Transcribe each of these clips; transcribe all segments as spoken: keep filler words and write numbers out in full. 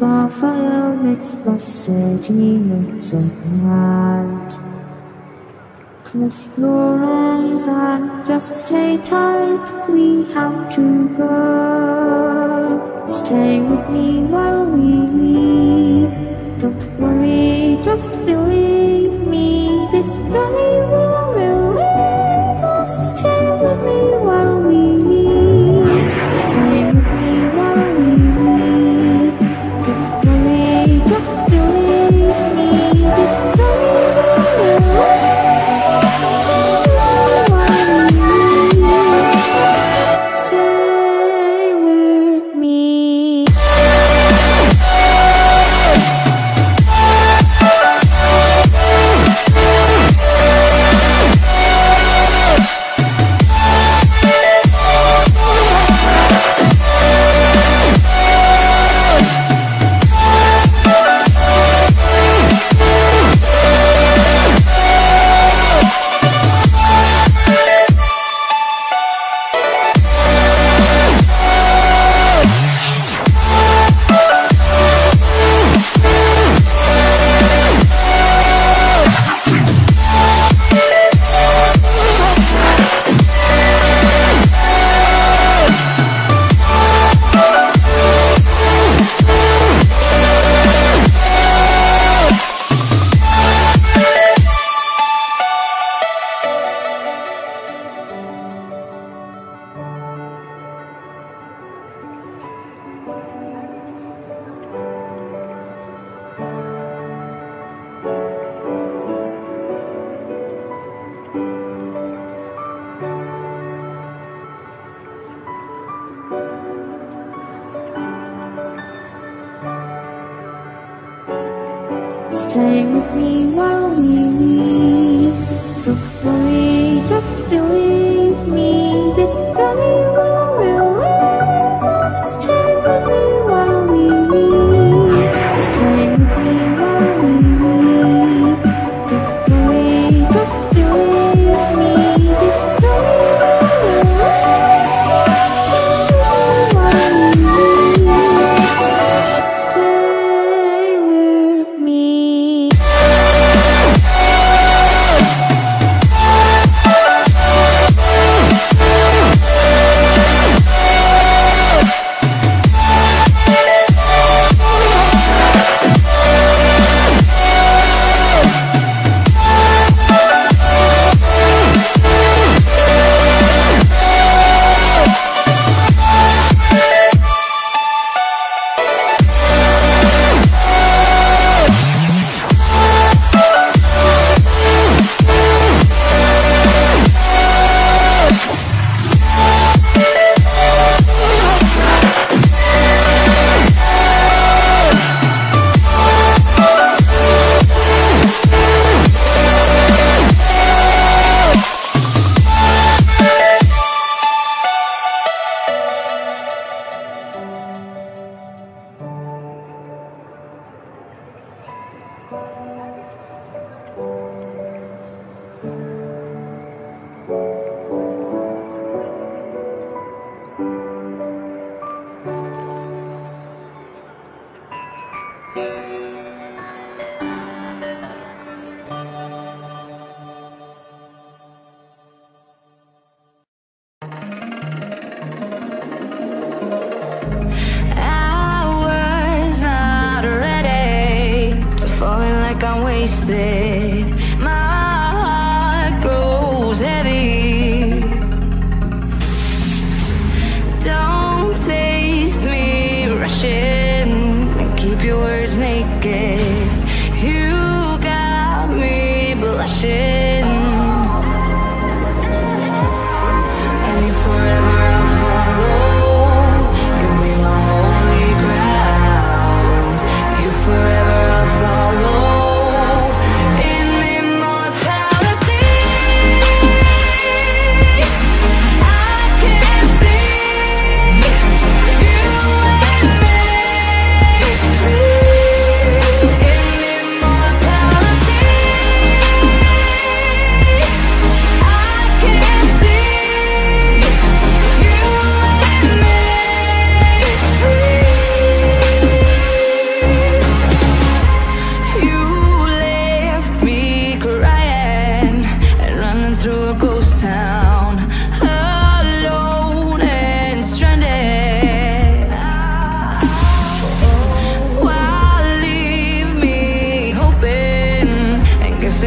Raphael makes the city look so bright. Let's go rise and just stay tight. We have to go. Stay with me while we leave. Don't worry, just believe me. This journey will relieve us. Stay with me while we leave. Stay with me while we leave. Don't worry, just believe me. This journey will relieve. Stay with me while we leave. Don't worry, just believe me. This journey will relieve us. Stay with me while we leave. Stay with me while we leave. Don't worry, just believe me. This journey will relieve us. Stay with me while we leave. Stay with me.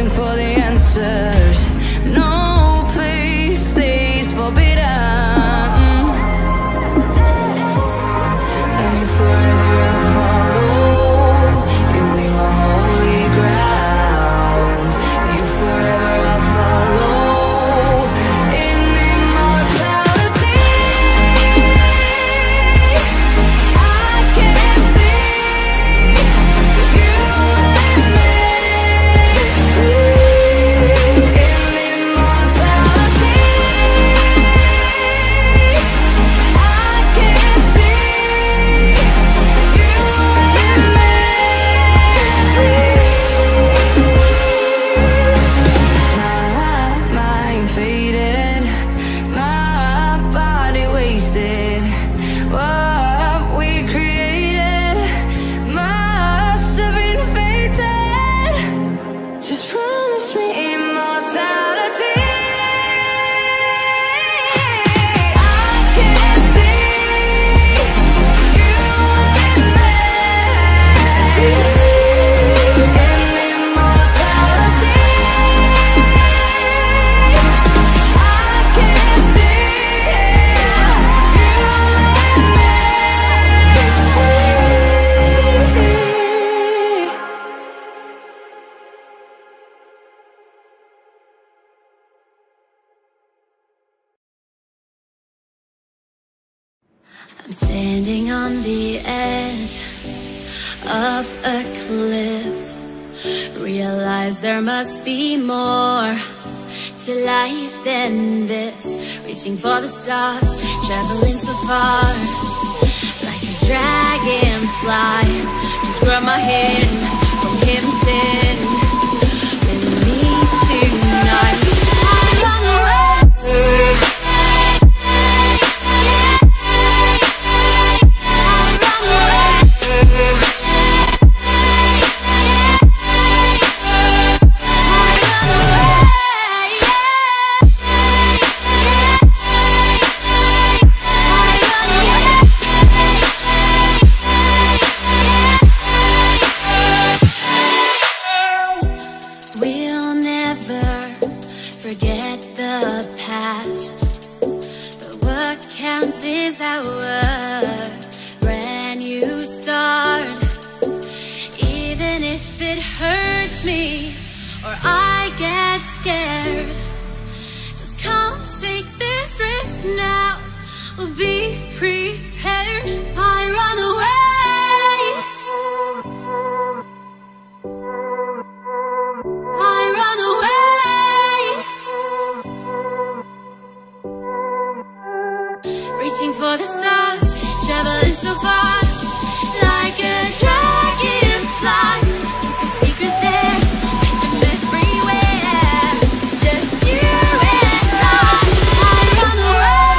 searching for the answers. No place stays forbidden, and you forever I'll follow. You'll be my holy ground. You forever I'll follow in immortality. I can see you and me in immortality. I can see you and me. My mind faded, my body wasted. What we created must have been fated. Just promise me immortality. I can see you and me in immortality. I can see you and me. I'm standing on the edge of a cliff. Realize there must be more to life than this. Reaching for the stars, traveling so far, like a dragonfly. Just grab my hand from heaven's end. With me tonight, I'm on the road. I'm on the road. I'm on the road. We'll never forget the past, but what counts is our brand new start. Even if it hurts me or I get scared, just come take this risk now. We'll be prepared. I run away. I run away. Reaching for the stars, traveling so far, like a dragonfly. Keep your secrets there, hide them everywhere. Just you and I. I run away.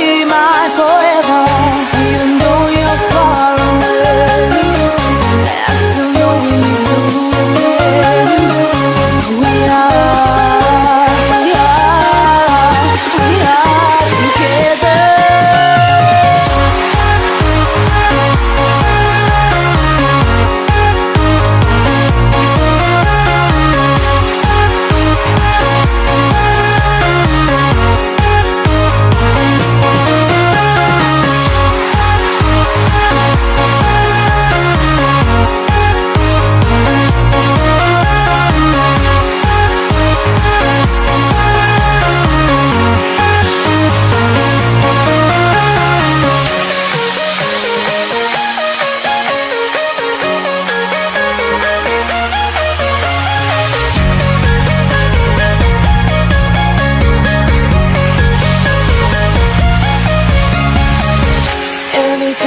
be mine forever. Even though you're far away, I still know we need to move. We are, we are, we are together.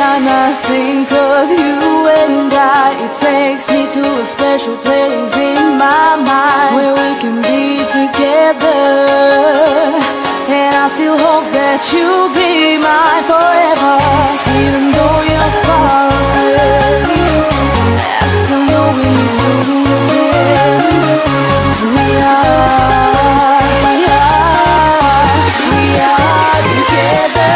Time I think of you and I, it takes me to a special place in my mind where we can be together. And I still hope that you'll be mine forever. Even though you're far away, I still know we need to move. We are, we are, we are together.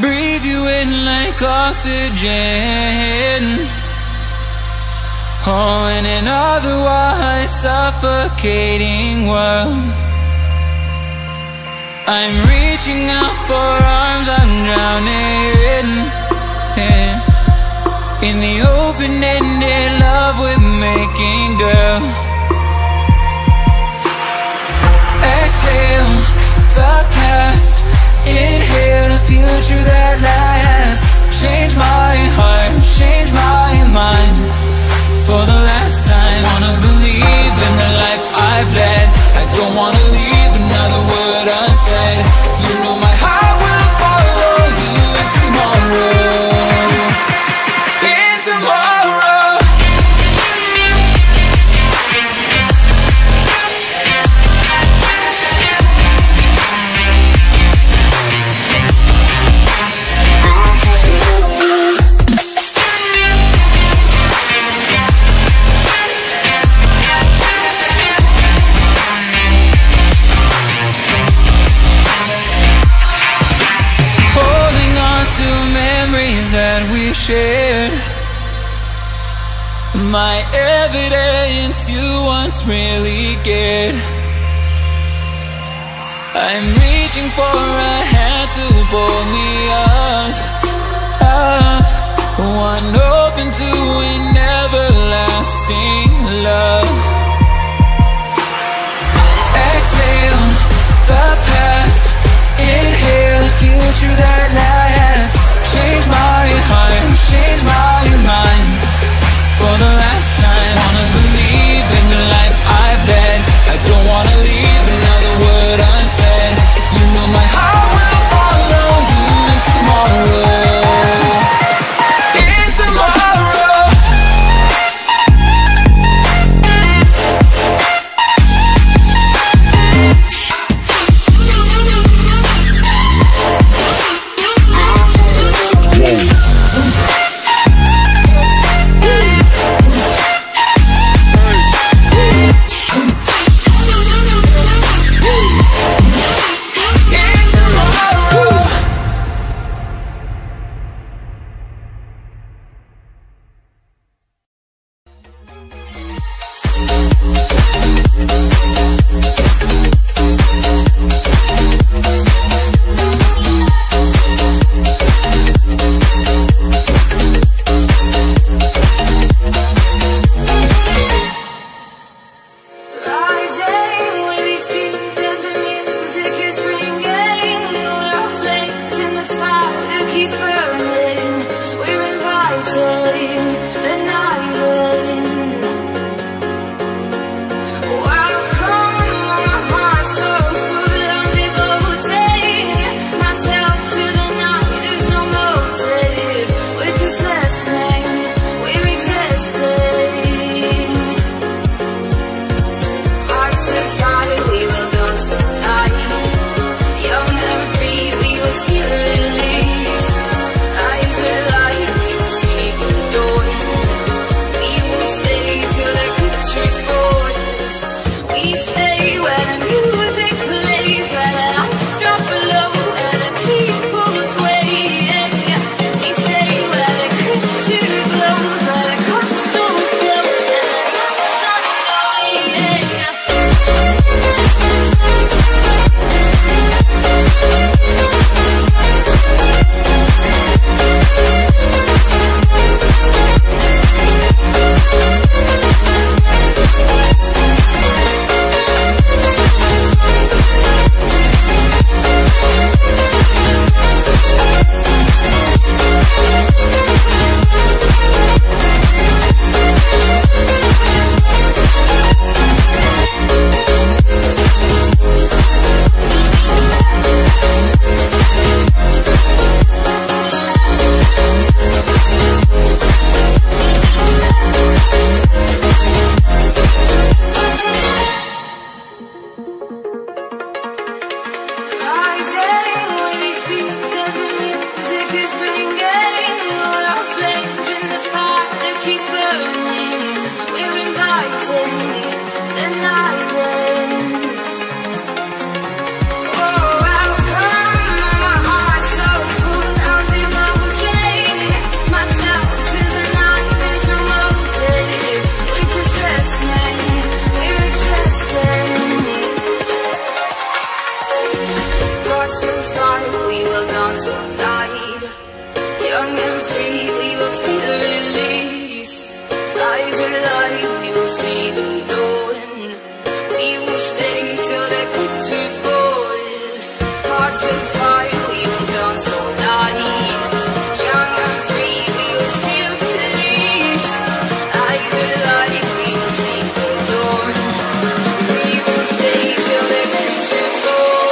Breathe you in like oxygen, oh, in an otherwise suffocating world. I'm reaching out for arms I'm drowning in, in the open-ended love we're making, girl. Exhale the past, inhale a future that lasts. Change my heart, change my mind. For the last time, I wanna believe in the life I've led. I don't wanna leave another word unsaid. You know my heart will follow you into tomorrow, in tomorrow. Shared my evidence you once really cared. I'm reaching for a hand to pull me up, up. One open to an everlasting love. Exhale the past, inhale the future that lasts. Change my heart, change my mind. For the last time, I wanna believe in the life I've led. I don't wanna leave another word unsaid. You know my heart will follow you into tomorrow, in tomorrow. alive, young and free, we will feel release. Eyes are light, we will see the dawn. We will stay till the picture falls. Hearts on fire, we will dance all night. Young and free, we will feel release. Eyes are light, we will see the dawn. We will stay till the picture falls.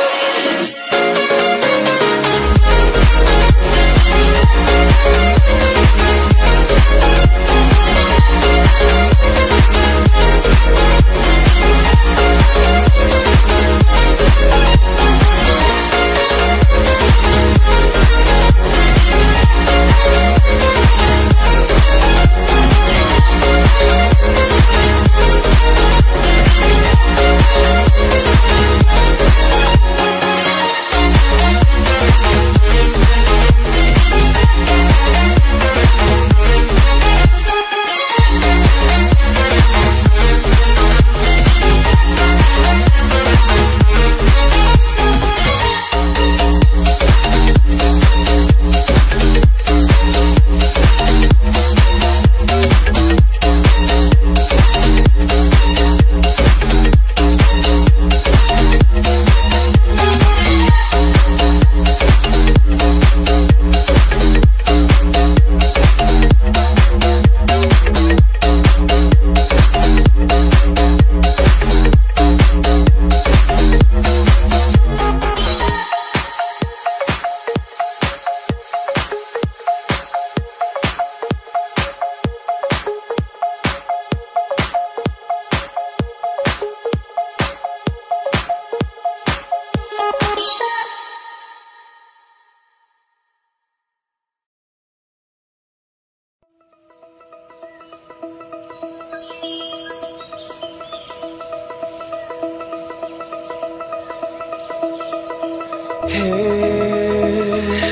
Here,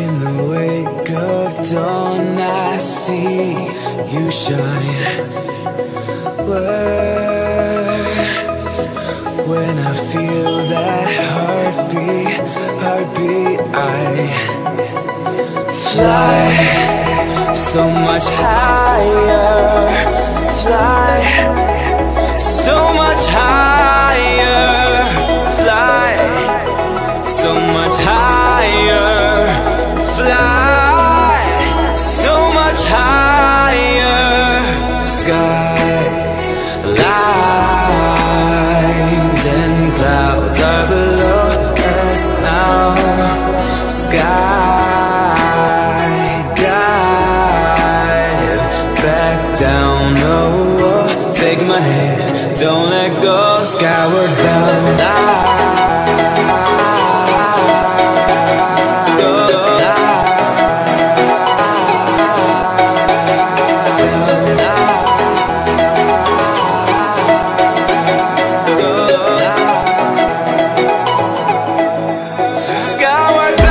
in the wake of dawn, I see you shine. Where, when I feel that heartbeat, heartbeat, I fly so much higher, fly so much higher. Don't let go, skyward bound. I, go, I, go, I, go, skyward bound.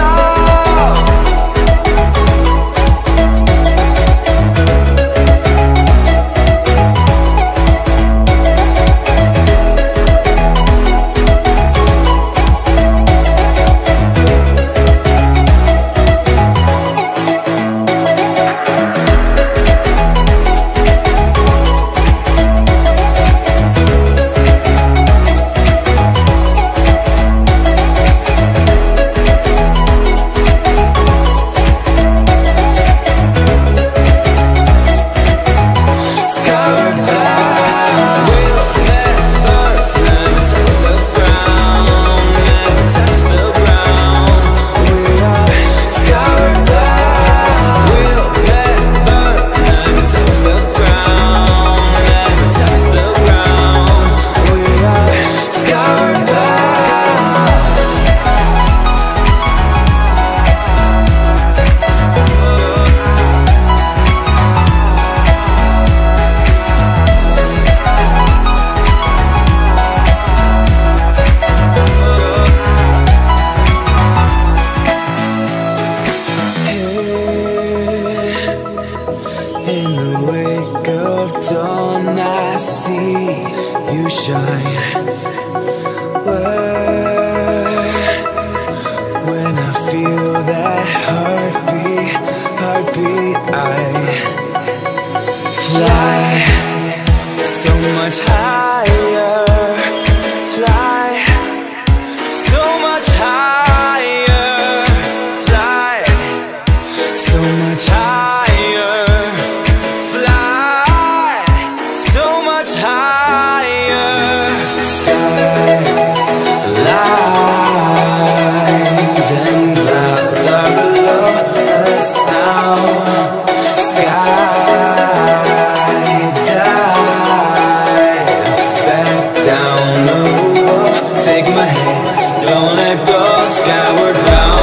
feel that heartbeat, heartbeat. I fly so much higher, fly so much higher, fly so much higher, fly so much higher. Skylines and clouds are below us now. Skydive back down the wall. Take my hand, don't let go. Skyward bound.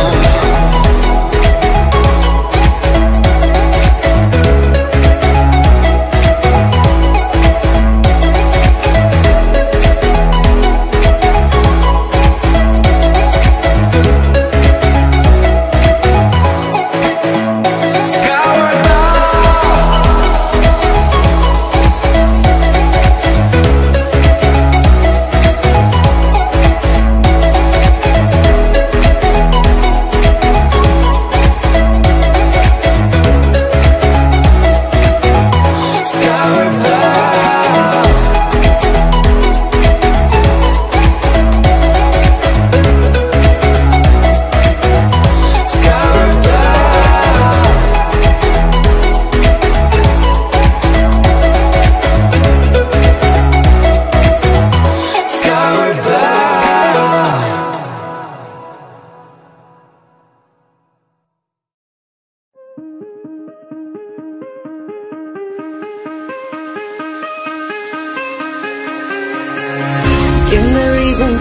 To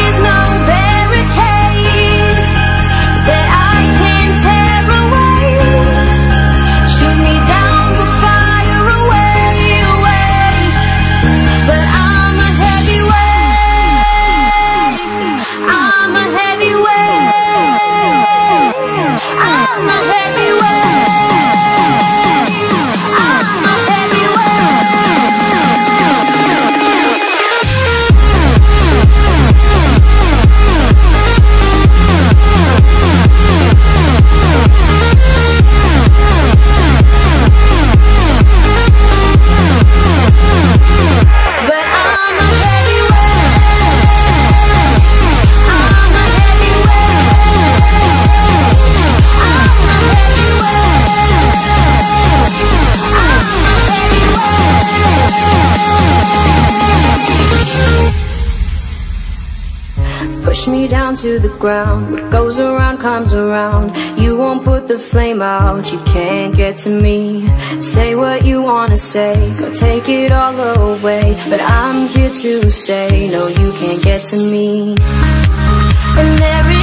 is no barricade that I can tear away. Shoot me down to fire away, away. But I'm a heavyweight. I'm a heavyweight. I'm a heavyweight. I'm a to the ground. What goes around comes around. You won't put the flame out. You can't get to me. Say what you wanna say, go take it all away. But I'm here to stay. No, you can't get to me. And there is